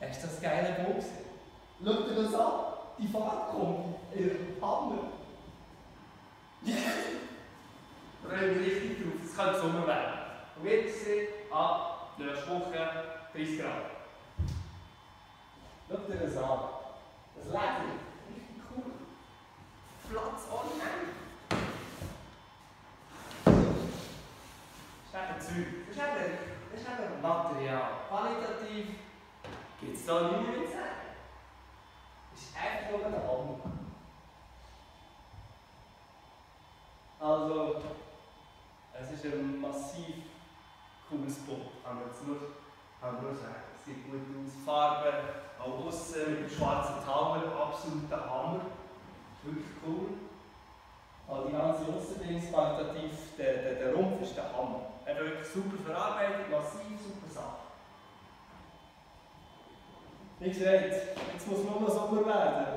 Hast du das geile Boot gesehen? Schau dir das an! Die Fahrtkombi! Ihr Hammer! Da reden wir richtig drauf, es könnte Sommer werden. Und wir sehen an nächste Woche 30 Grad. Schau dir das an! Das Leben! Richtig cool! Platz ohne Ende! Das ist eben Zeug. Das ist eben Material. Qualitativ. Gibt es da nichts mehr zu sagen? Das ist einfach nur ein Hammer. Also, es ist ein massiv cooles Boot, kann man nur sagen. Es sieht gut aus, Farben, auch aussen mit dem schwarzen Taler, absoluter Hammer. Ist wirklich cool. Auch die ganze Aussendings qualitativ, der Rumpf ist der Hammer. Er wird wirklich super verarbeitet, massiv, super Sache. Wie gesagt, jetzt muss nur noch Sommer werden.